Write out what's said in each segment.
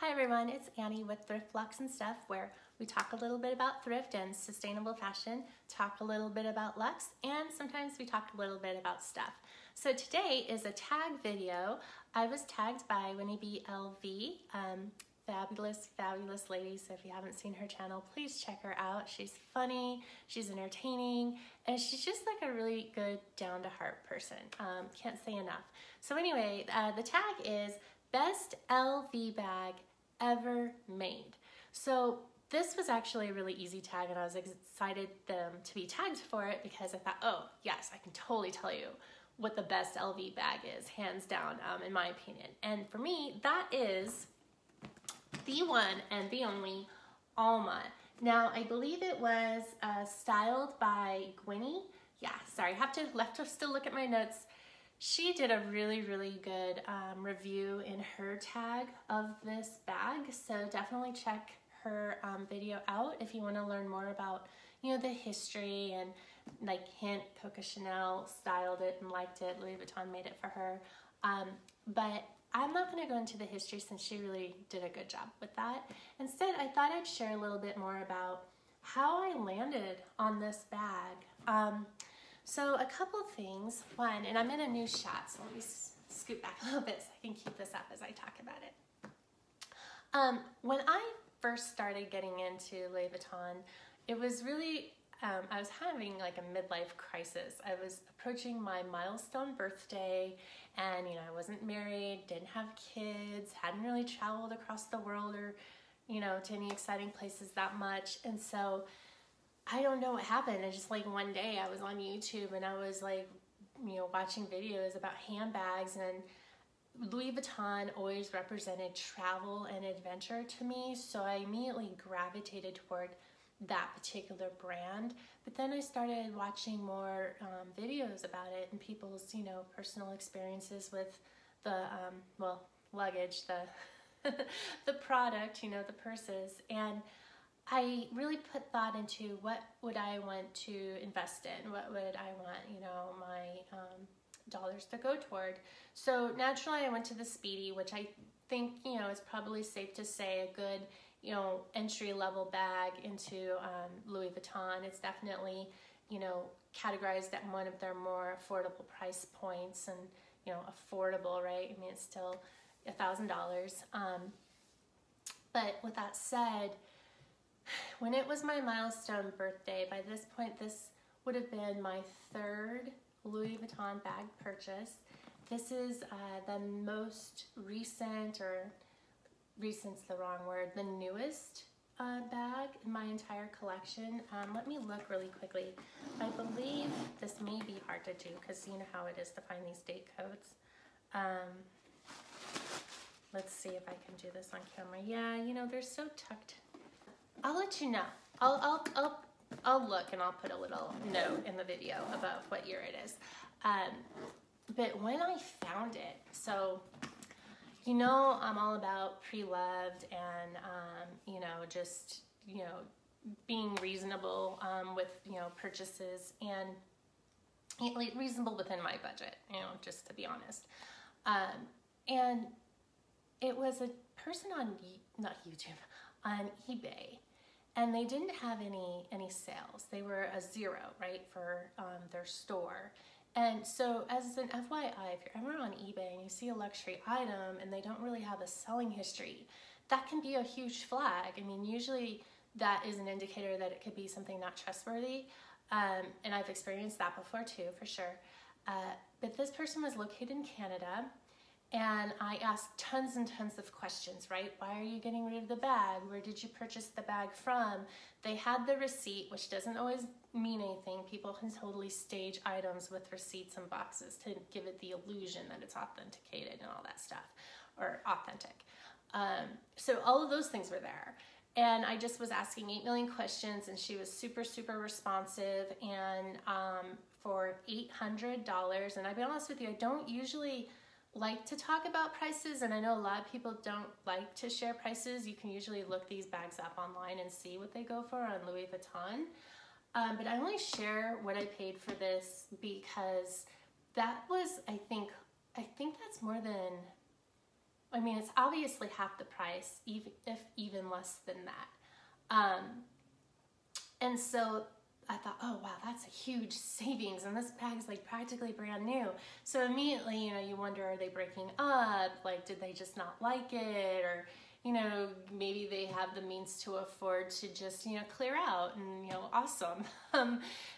Hi everyone, it's Annie with Thrift Lux and Stuff, where we talk a little bit about thrift and sustainable fashion, talk a little bit about Lux, and sometimes we talk a little bit about stuff. So today is a tag video. I was tagged by Winnie B LV, fabulous, fabulous lady. So if you haven't seen her channel, please check her out. She's funny, she's entertaining, and she's just like a really good down to heart person. Can't say enough. So anyway, the tag is best LV bag ever made. So this was actually a really easy tag, and I was excited to be tagged for it because I thought, oh yes, I can totally tell you what the best LV bag is, hands down, in my opinion. And for me, that is the one and the only Alma. Now I believe it was styled by Gwynnie. Yeah, sorry, have to still look at my notes. She did a really, really good review in her tag of this bag, so definitely check her video out if you want to learn more about, you know, the history and, like, hint, Coco Chanel styled it and liked it, Louis Vuitton made it for her, but I'm not going to go into the history since she really did a good job with that. Instead, I thought I'd share a little bit more about how I landed on this bag. So a couple things. One, and I'm in a new shot, so let me scoot back a little bit so I can keep this up as I talk about it. When I first started getting into Louis Vuitton, it was really, I was having like a midlife crisis. I was approaching my milestone birthday, and, you know, I wasn't married, didn't have kids, hadn't really traveled across the world or, you know, to any exciting places that much. And so I don't know what happened. I just, like, one day I was on YouTube and I was, like, you know, watching videos about handbags, and Louis Vuitton always represented travel and adventure to me, so I immediately gravitated toward that particular brand. But then I started watching more videos about it and people's, you know, personal experiences with the, well, luggage, the, the product, you know, the purses, and I really put thought into what would I want to invest in, what would I want, you know, my dollars to go toward. So naturally I went to the Speedy, which I think, you know, is probably safe to say a good, you know, entry-level bag into Louis Vuitton. It's definitely, you know, categorized at one of their more affordable price points, and, you know, affordable, right? I mean, it's still $1,000. But with that said, when it was my milestone birthday, by this point, this would have been my third Louis Vuitton bag purchase. This is the most recent, or recent's the wrong word, the newest bag in my entire collection. Let me look really quickly. I believe this may be hard to do because you know how it is to find these date codes. Let's see if I can do this on camera. Yeah, you know, they're so tucked. I'll let you know. I'll look, and I'll put a little note in the video about what year it is. But when I found it, so, you know, I'm all about pre-loved and, you know, just, you know, being reasonable with, you know, purchases, and reasonable within my budget, you know, just to be honest. And it was a person on, not YouTube, on eBay. And they didn't have any sales. They were a zero, right, for their store. And so, as an FYI, if you're ever on eBay and you see a luxury item and they don't really have a selling history, that can be a huge flag. I mean, usually that is an indicator that it could be something not trustworthy. And I've experienced that before too, for sure. But this person was located in Canada. And I asked tons and tons of questions, right? Why are you getting rid of the bag? Where did you purchase the bag from? They had the receipt, which doesn't always mean anything. People can totally stage items with receipts and boxes to give it the illusion that it's authenticated and all that stuff, or authentic. So all of those things were there. And I just was asking 8 million questions, and she was super, super responsive. And for $800, and I'll be honest with you, I don't usually like to talk about prices, and I know a lot of people don't like to share prices. You can usually look these bags up online and see what they go for on Louis Vuitton. But I only share what I paid for this because that was, I think that's more than I mean, it's obviously half the price, if even less than that. And so I thought, oh wow, that's a huge savings, and this bag is like practically brand new. So immediately, you know, you wonder, are they breaking up? Like, did they just not like it? Or, you know, maybe they have the means to afford to just, you know, clear out, and, you know, awesome.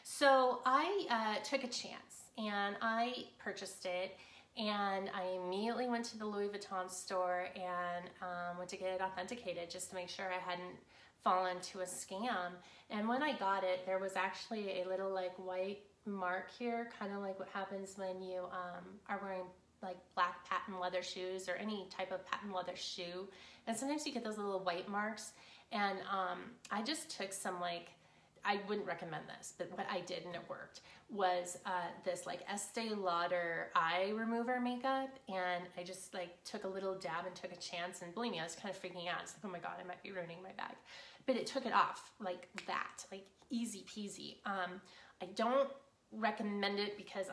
So I took a chance and I purchased it, and I immediately went to the Louis Vuitton store and went to get it authenticated just to make sure I hadn't fallen into a scam. And when I got it, there was actually a little like white mark here, kind of like what happens when you are wearing like black patent leather shoes or any type of patent leather shoe, and sometimes you get those little white marks. And I just took some, like, I wouldn't recommend this, but what I did, and it worked, was this like Estee Lauder eye remover makeup, and I just like took a little dab and took a chance, and believe me, I was kind of freaking out. It's like, oh my god, I might be ruining my bag, but it took it off like that, like easy peasy. I don't recommend it because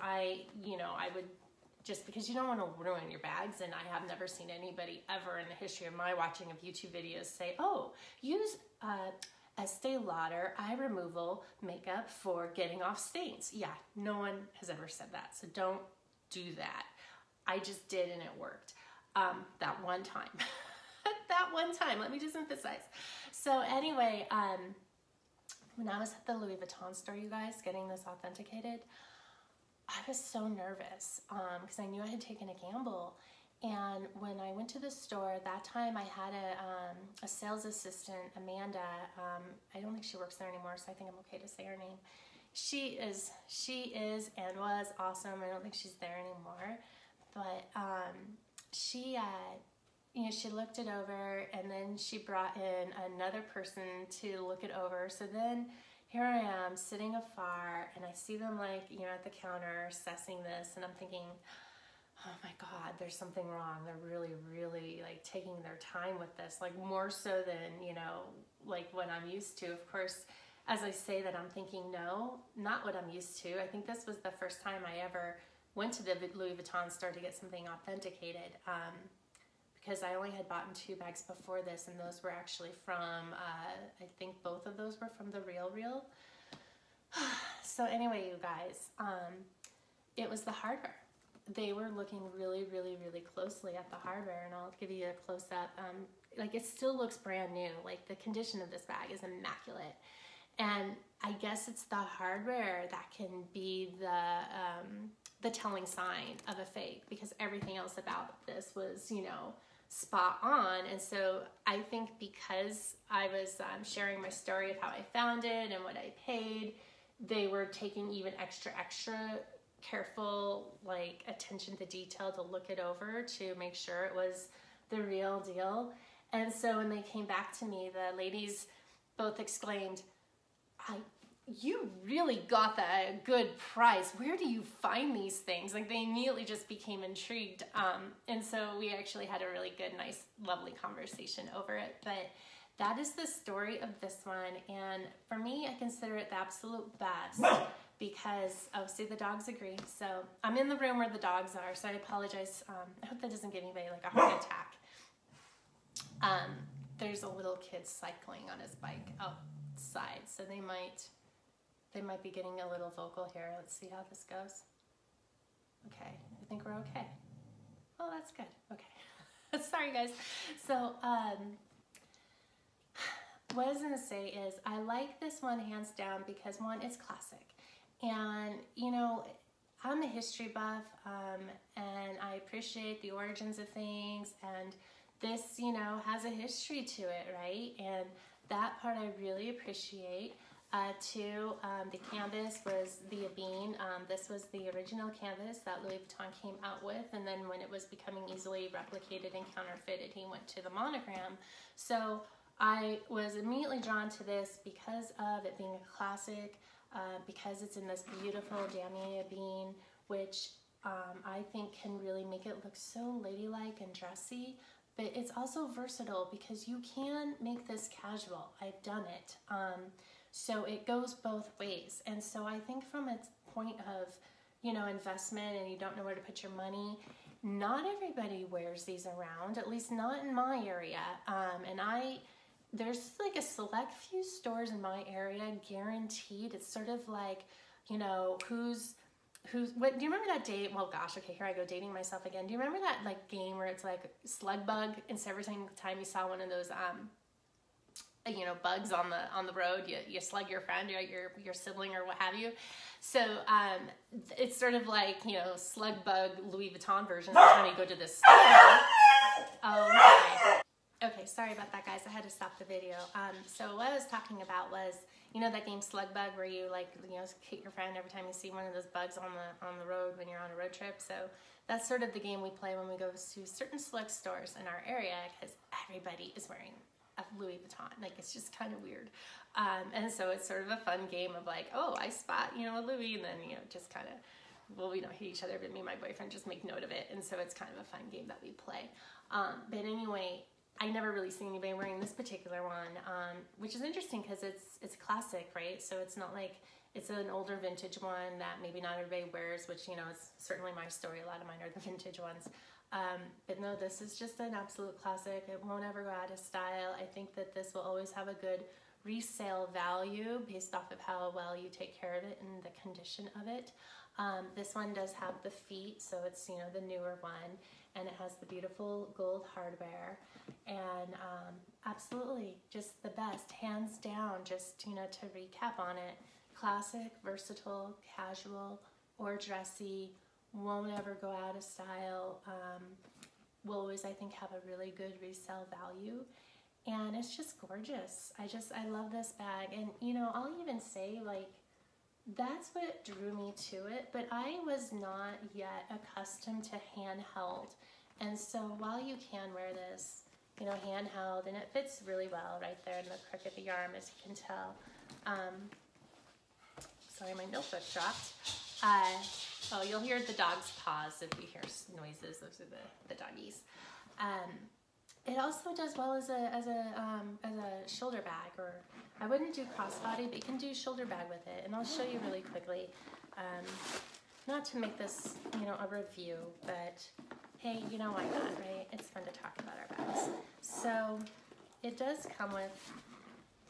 because you don't want to ruin your bags, and I have never seen anybody ever in the history of my watching of YouTube videos say, oh, use Estee Lauder eye removal makeup for getting off stains. Yeah, no one has ever said that, so don't do that. I just did, and it worked. That one time. That one time, let me just emphasize. So anyway, when I was at the Louis Vuitton store, you guys, getting this authenticated, I was so nervous because I knew I had taken a gamble. And when I went to the store, that time I had a sales assistant, Amanda. I don't think she works there anymore, so I think I'm okay to say her name. She is and was awesome. I don't think she's there anymore. But she, you know, she looked it over, and then she brought in another person to look it over. So then here I am sitting afar, and I see them, like, you know, at the counter assessing this, and I'm thinking, oh my god, there's something wrong. They're really, really like taking their time with this, like more so than, you know, like what I'm used to. Of course, as I say that, I'm thinking, no, not what I'm used to. I think this was the first time I ever went to the Louis Vuitton store to get something authenticated, because I only had bought in 2 bags before this, and those were actually from, I think both of those were from the Real Real. So anyway, you guys, it was the hardware. They were looking really, really, really closely at the hardware, and I'll give you a close-up. Like, it still looks brand new. Like, the condition of this bag is immaculate. And I guess it's the hardware that can be the telling sign of a fake, because everything else about this was, you know, spot on. And so I think because I was sharing my story of how I found it and what I paid, they were taking even extra careful, like, attention to detail to look it over to make sure it was the real deal. And so when they came back to me, the ladies both exclaimed, you really got that at a good price. Where do you find these things? Like, they immediately just became intrigued. And so we actually had a really good, nice, lovely conversation over it. But that is the story of this one. And for me, I consider it the absolute best. Because, oh, see, the dogs agree. So I'm in the room where the dogs are, so I apologize. I hope that doesn't give anybody like a heart attack. There's a little kid cycling on his bike outside, so they might be getting a little vocal here. Let's see how this goes. Okay, I think we're okay. Oh, that's good. Okay. Sorry, guys. So what I was gonna say is I like this one hands down because, one, it's classic. And, you know, I'm a history buff, and I appreciate the origins of things, and this, you know, has a history to it, right? And that part I really appreciate. Two, the canvas was the Abine. This was the original canvas that Louis Vuitton came out with, and then when it was becoming easily replicated and counterfeited, he went to the monogram. So I was immediately drawn to this because of it being a classic. Because it's in this beautiful Damier bean, which I think can really make it look so ladylike and dressy, but it's also versatile because you can make this casual. I've done it. So it goes both ways. And so I think from a point of, you know, investment, and you don't know where to put your money, not everybody wears these around, at least not in my area. There's like a select few stores in my area, guaranteed. It's sort of like, you know, what, do you remember that date? Well, gosh, okay, here I go dating myself again. Do you remember that like game where it's like slug bug, and so every single time you saw one of those, you know, bugs on the road, you slug your friend or your sibling or what have you. So it's sort of like, you know, slug bug Louis Vuitton version every time you go to this store. Oh, okay. Okay, sorry about that, guys. I had to stop the video. So what I was talking about was, you know, that game slug bug where you like, you know, kick your friend every time you see one of those bugs on the road when you're on a road trip. So that's sort of the game we play when we go to certain select stores in our area, because everybody is wearing of Louis Vuitton. Like, it's just kind of weird. And so it's sort of a fun game of like, oh, I spot, you know, a Louis, and then, you know, just kind of, well, we don't hit each other, but me and my boyfriend just make note of it. And so it's kind of a fun game that we play. But anyway, I never really seen anybody wearing this particular one, which is interesting because it's classic, right? So it's not like, it's an older vintage one that maybe not everybody wears, which, you know, it's certainly my story. A lot of mine are the vintage ones. But no, this is just an absolute classic. It won't ever go out of style. I think that this will always have a good resale value based off of how well you take care of it and the condition of it. This one does have the feet, so it's, you know, the newer one, and it has the beautiful gold hardware, and absolutely just the best, hands down. Just, you know, to recap on it, classic, versatile, casual, or dressy, won't ever go out of style, will always, I think, have a really good resale value, and it's just gorgeous. I love this bag, and, you know, I'll even say, like, that's what drew me to it, but I was not yet accustomed to handheld, and so while you can wear this, you know, handheld, and it fits really well right there in the crook of the arm, as you can tell. Sorry, my notebook dropped. Oh, you'll hear the dog's paws if we hear noises. Those are the doggies. It also does well as a shoulder bag, or I wouldn't do crossbody, but you can do shoulder bag with it. And I'll show you really quickly. Not to make this, you know, a review, but hey, you know, why not, right? It's fun to talk about our bags. So it does come with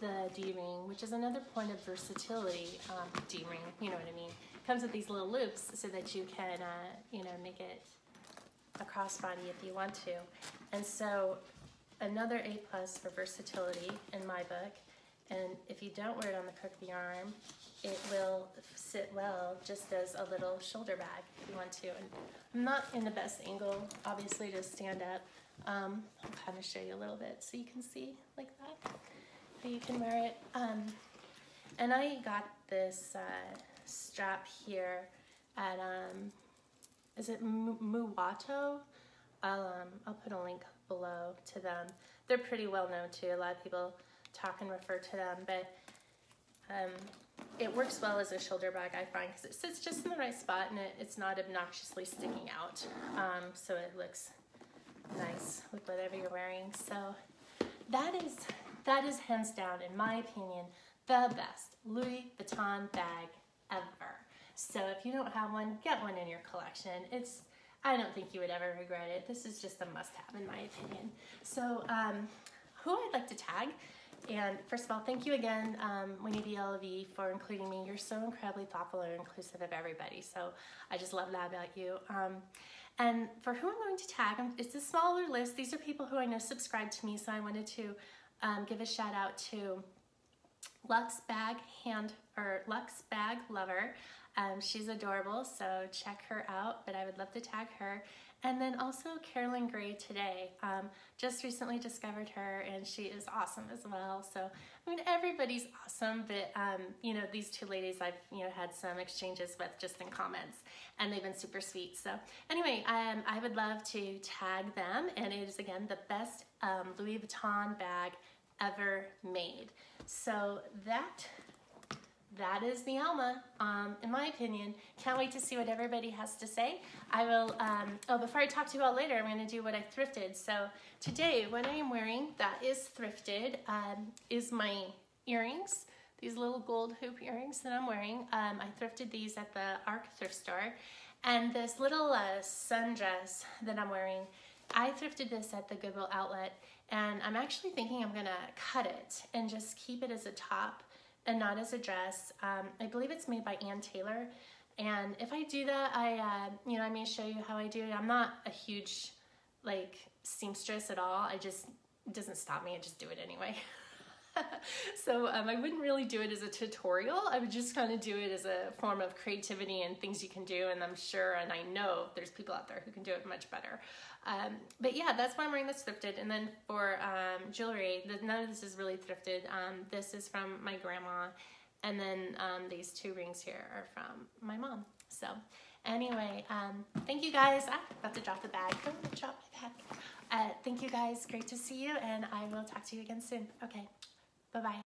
the D-ring, which is another point of versatility. D-ring, you know what I mean. Comes with these little loops so that you can, you know, make it a crossbody if you want to. And so another A+ for versatility in my book. And if you don't wear it on the crook of the arm, it will sit well just as a little shoulder bag if you want to. And I'm not in the best angle, obviously, to stand up. I'll kind of show you a little bit so you can see like that, how you can wear it. And I got this strap here at is it Muwato? I'll put a link below to them. They're pretty well known too. A lot of people talk and refer to them, but it works well as a shoulder bag, I find, because it sits just in the right spot, and it's not obnoxiously sticking out, so it looks nice with whatever you're wearing. So that is hands down, in my opinion, the best Louis Vuitton bag ever. So if you don't have one, get one in your collection. It's, I don't think you would ever regret it. This is just a must-have, in my opinion. So who I'd like to tag, and first of all, thank you again, Winnie B LV, for including me. You're so incredibly thoughtful and inclusive of everybody, so I just love that about you. And for who I'm going to tag, it's a smaller list. These are people who I know subscribe to me, so I wanted to give a shout out to Lux Bag Lover. She's adorable, so check her out, but I would love to tag her. And then also Carolyn Gray today. Just recently discovered her, and she is awesome as well. So, I mean, everybody's awesome, but, you know, these two ladies I've, you know, had some exchanges with just in comments, and they've been super sweet. So, anyway, I would love to tag them, and it is, again, the best Louis Vuitton bag ever made. So that is the Alma, in my opinion. Can't wait to see what everybody has to say. I will, oh, before I talk to you all later, I'm going to do what I thrifted. So today, what I am wearing that is thrifted is my earrings, these little gold hoop earrings that I'm wearing. I thrifted these at the ARC thrift store, And this little sundress that I'm wearing, I thrifted this at the Goodwill Outlet, and I'm actually thinking I'm gonna cut it and just keep it as a top and not as a dress. I believe it's made by Ann Taylor, and if I do that, I may show you how I do it. I'm not a huge seamstress at all. It doesn't stop me. I just do it anyway. So I wouldn't really do it as a tutorial. I would just kind of do it as a form of creativity and things you can do, and I'm sure and I know there's people out there who can do it much better. But yeah, that's why I'm wearing this thrifted. And then for jewelry, none of this is really thrifted. This is from my grandma, and then these two rings here are from my mom. So anyway, thank you guys. I'm about to drop the bag. I'm gonna drop my bag. Thank you guys. Great to see you, and I will talk to you again soon. Okay. Bye-bye.